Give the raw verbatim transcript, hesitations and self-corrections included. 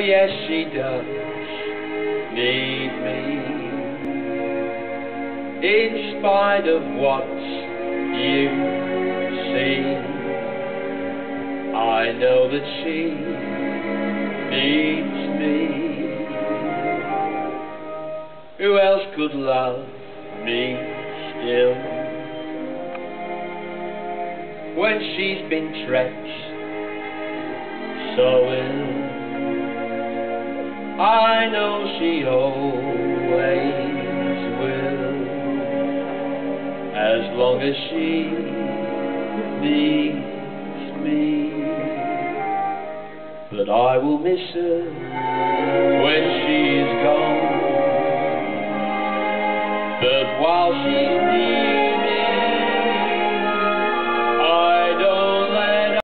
yes, she does need me, in spite of what you've seen. I know that she needs me. Who else could love me still, when she's been treacherous so ill? I know she always will, as long as she needs me. But I will miss her when she is gone. But while she's near,